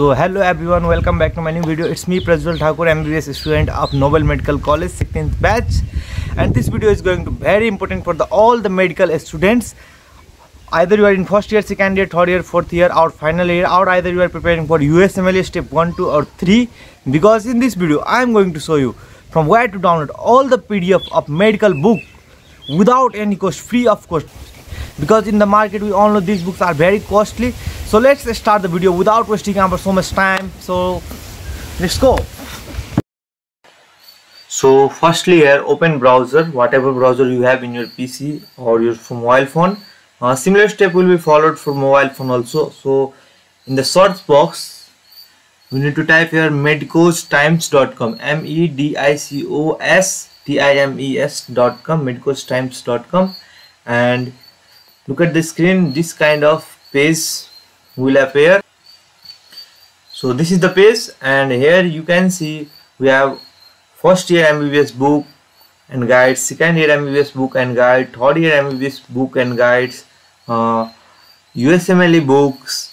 So hello everyone, welcome back to my new video. It's me Prajjwal Thakur, MBBS student of Nobel Medical College 16th batch, and this video is going to be very important for all the medical students. Either you are in first year, second year, third year, fourth year or final year, or either you are preparing for USMLE step 1, 2 or 3, because in this video I am going to show you from where to download all the PDF of medical book without any cost, free of cost, because in the market we all know these books are very costly. So let's start the video without wasting so much time. So let's go. So firstly here, open browser, whatever browser you have in your PC or your mobile phone. Similar step will be followed for mobile phone also. So in the search box we need to type here medicostimes.com, medicos times.com, medicostimes.com, and look at the screen. This kind of page will appear. So this is the page, and here you can see we have first year MBBS book and guides, second year MBBS book and guide, third year MBBS book and guides, USMLE books.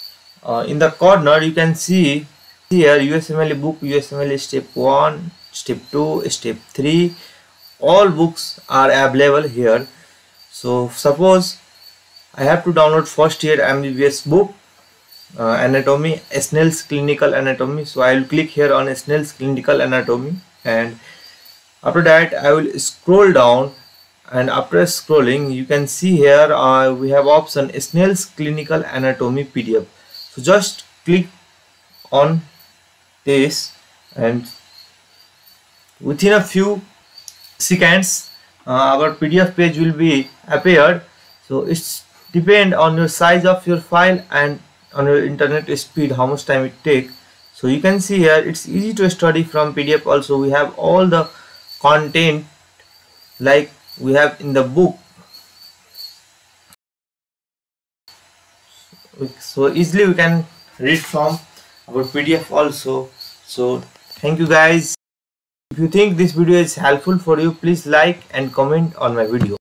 In the corner you can see here USMLE book, USMLE step 1, step 2, step 3, all books are available here. So suppose I have to download first year MBBS book, anatomy, Snell's Clinical Anatomy. So I will click here on Snell's Clinical Anatomy, and after that I will scroll down, and after scrolling you can see here we have option Snell's Clinical Anatomy PDF. So just click on this, and within a few seconds our PDF page will be appeared. So it's depend on your size of your file and on your internet speed, how much time it takes. So you can see here it's easy to study from PDF also. We have all the content like we have in the book, so easily we can read from our PDF also. So thank you guys. If you think this video is helpful for you, please like and comment on my video.